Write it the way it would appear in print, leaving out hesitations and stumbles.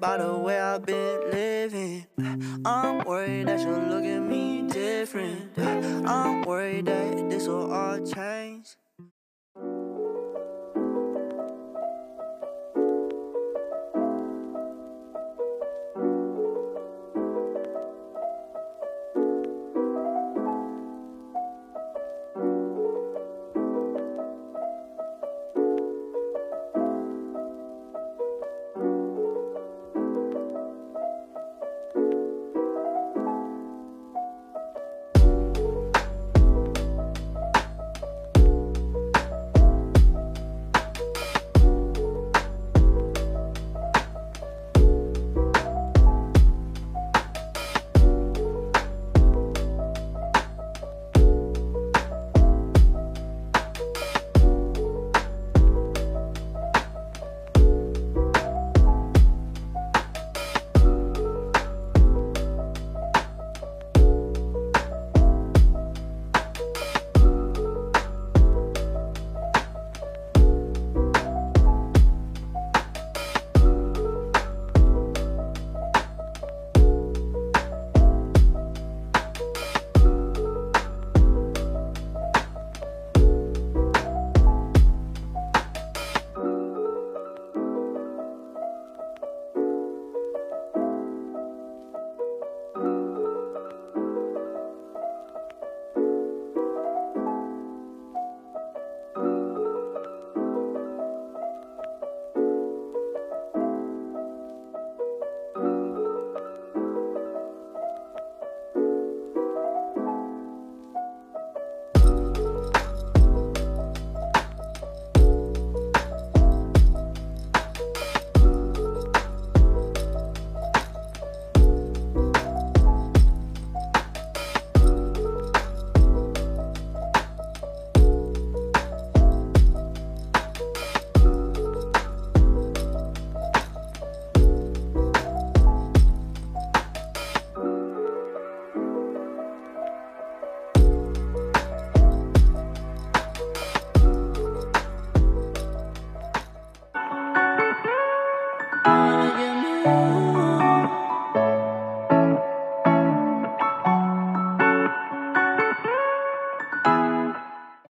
by the way I've been living. I'm worried that you'll look at me different. I'm worried that this will all change.